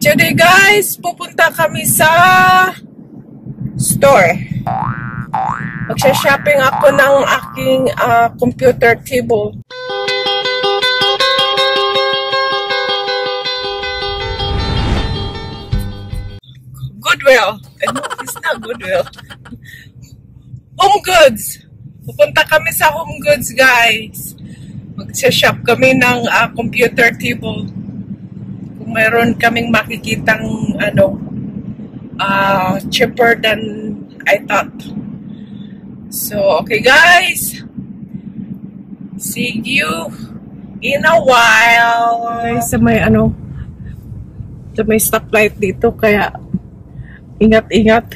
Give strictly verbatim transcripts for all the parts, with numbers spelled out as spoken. Today guys, pupunta kami sa store. Magsha-shopping ako ng aking uh, computer table. Goodwill. Ano? It's not Goodwill. Home Goods. Pupunta kami sa Home Goods guys. Magsha-shop kami ng uh, computer table. Meron kaming makikitang ano uh, cheaper than I thought. So okay guys, see you in a while. Guys, sa may ano, sa may stoplight dito, kaya ingat-ingat.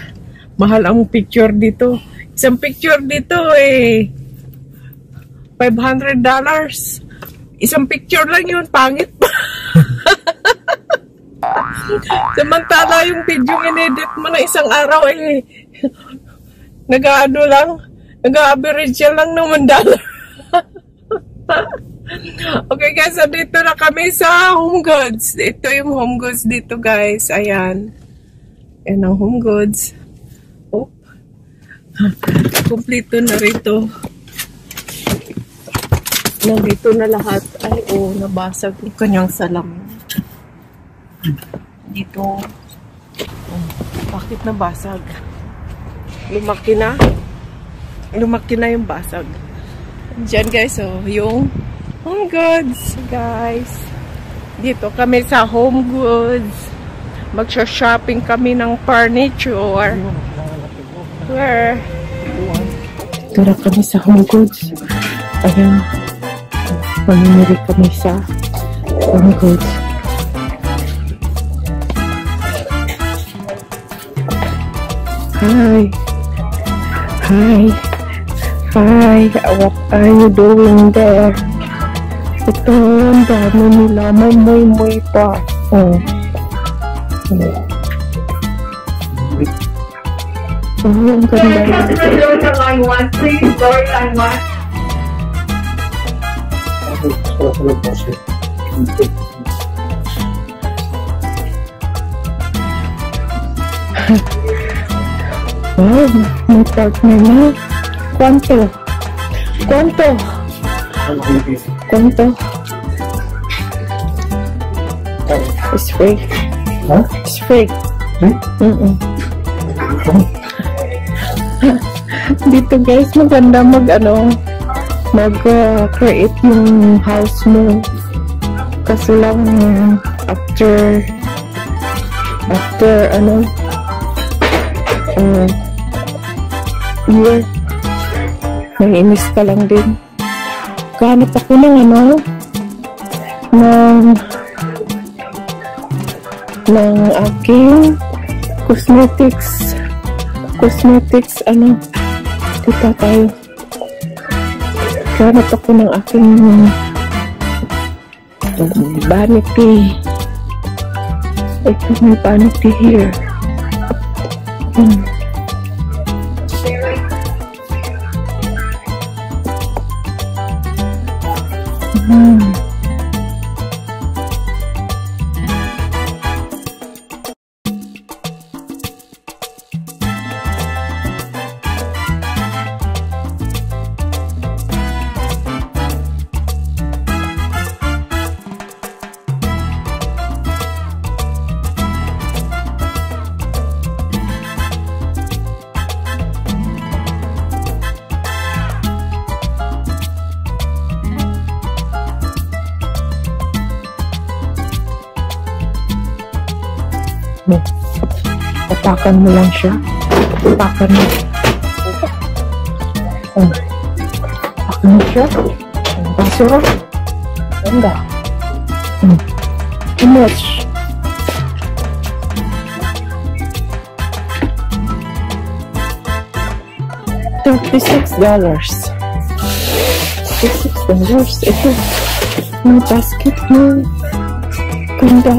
Mahal ang picture dito. Isang picture dito eh five hundred dollars. Isang picture lang yun, pangit pa. Samantala yung video in-edit mo na isang araw eh nag-aano lang, nag-average lang ng one dollar. Okay guys, dito na kami sa Home Goods. Ito yung Home Goods dito guys. Ayan, ayan ang Home Goods. Oh, kompleto na rito. Nandito na lahat. Ay oh, nabasag yung kanyang salamin. Dito. Oh, bakit nabasag? Lumaki na. Lumaki na yung basag. Diyan guys, oh, yung Home Goods, guys. Dito kami sa Home Goods. Magsha-shopping kami ng furniture. Where? Tara kami sa Home Goods. Ayan. Pamimili kami sa Home Goods. Hi, hi, hi, what are you doing there? Ito, ang dami nila, may moy-moy pa. Oh, oh, ang ganda. Wow, may partner na. Kwanto? Kwanto? Kwanto? It's free. Huh? It's free. Huh? Mm-mm. Dito guys, maganda mag ano, mag uh, create yung house mo. Kaso lang after after ano uh, year. Naiinis ka lang din. Kahanap ako ng ano, ng, ng aking cosmetics. Cosmetics, ano, dito tayo. Kahanap ako ng aking vanity. Ito may vanity here. Hmm. Hmm. No. Tapakan mo lang siya. Tapakan mo. Oh. Tapakan mo siya. Basura. Ganda. Hmm. Too much. thirty-six dollars. thirty-six dollars. Ito. May basket mo. Ganda.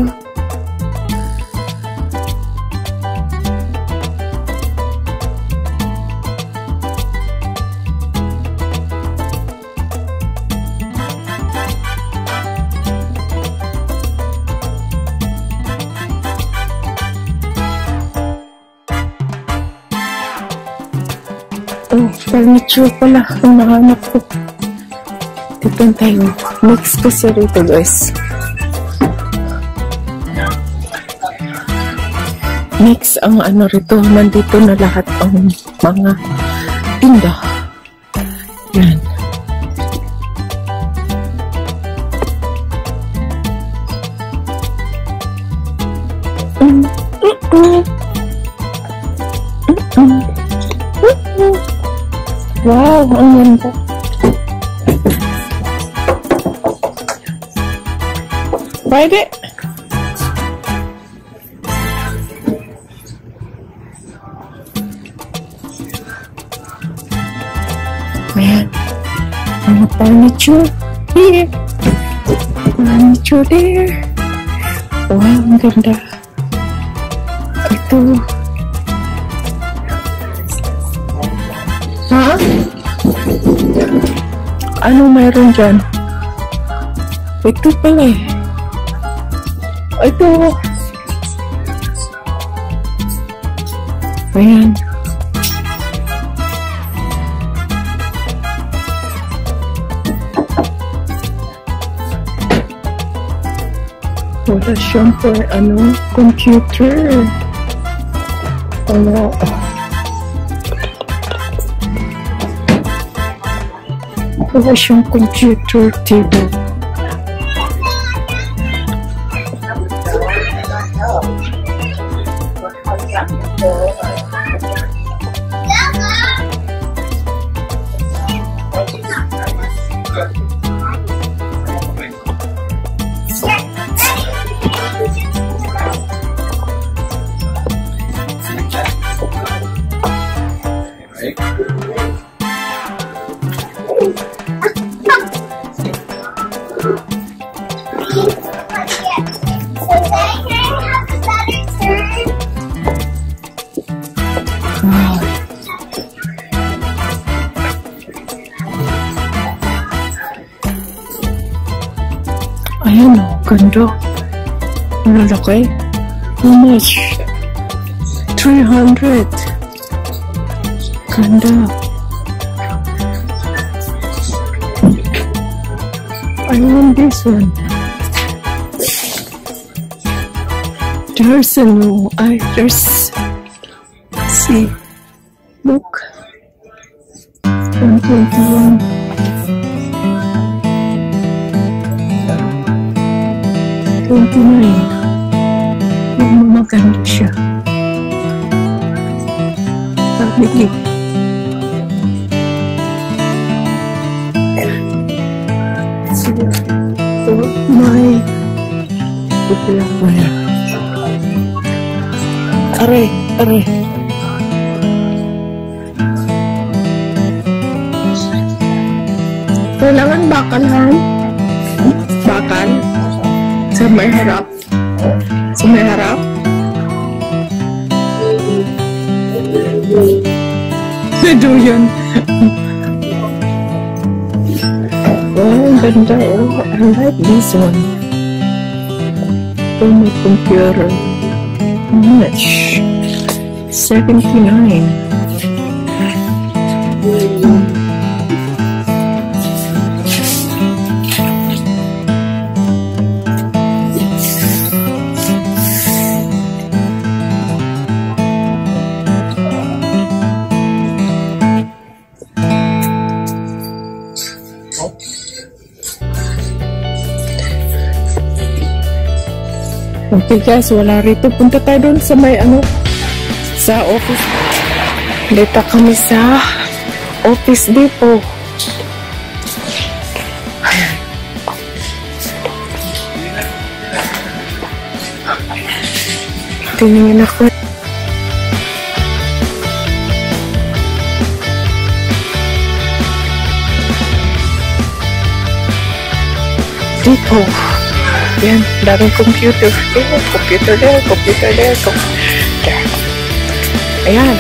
furniture pala hinahanap ko. Dito tayo. Mix kasi rito, guys. Mix ang ano rito. Nandito na lahat ang mga tinda. Yan. Mm -mm. Mm -mm. Mm -mm. Wow, ang ganda. Ride it. Ayan. Mga furniture here. Furniture there. Wow, ang ganda. Ito. Ha? Ano mayroon dyan? Ito pala eh. Ito. Ayan. Wala siyang for ano, computer. Ano? Wala siyang computer table. Ayan o, ganda. Ang lalaki. How much? three hundred. Ganda. I want this one. There's a no. I just see. Look. one twenty-one. twenty-nine. Magmamaganda siya. Pabili. So, may pupulang mo na. Aray, aray. Kailangan bakal, ha? Bakal? Sa may harap. Sa may harap. Medyo yun. Oh, ganda. Oh, I like this one. Oh, my computer. How much? seventy-nine. Okay guys, wala rito. Punta tayo doon sa may ano, sa office. Dito kami sa Office Depot. Tingnan ako. Depot. Yan, daming computer. Ayan, computer there, computer there, computer. Ayan.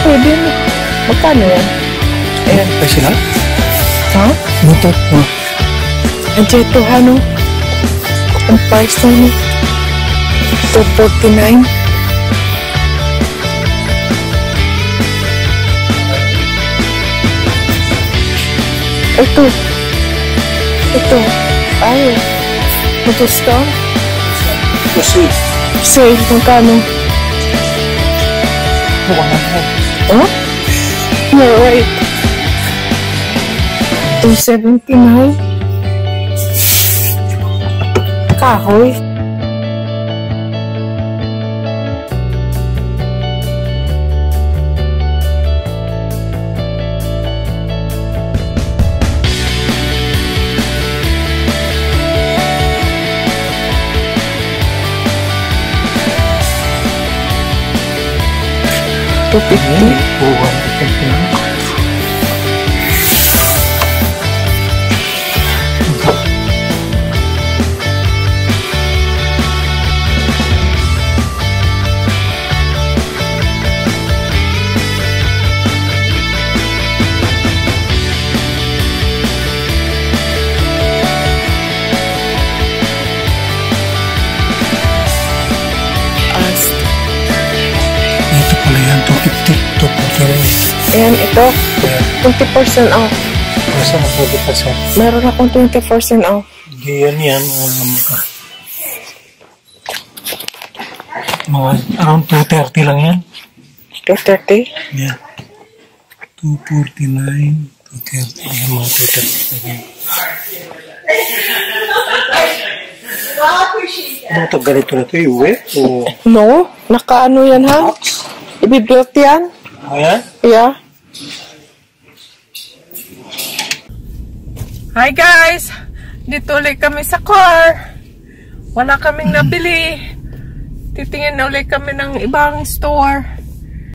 po din. Magkano yan? Ayan pa sila? Ha? Mutot mo. Ang cheto, ano? Ang price na niya. two forty-nine. Ito. Ito. Ay. Mutos to? Kasi. Kasi, magkano? Huh? No, wait. two seventy-nine? Kahoy? two fifty. As ito pala yan, two fifty, two forty-nine. Ayan, ito, twenty percent off. Masa na twenty percent? Meron akong twenty percent off. Hindi yan yan, um, mga around two thirty lang yan. two thirty? Yeah. two forty-nine, two thirty. Ayan, mga two thirty. Ano ito, ganito na ito, iuwi? No, nakaano yan ha? Ibibuilt yan? Oh, yeah? Yeah. Hi guys! Dito ulit kami sa car. Wala kaming nabili. Titingin na ulit kami ng ibang store.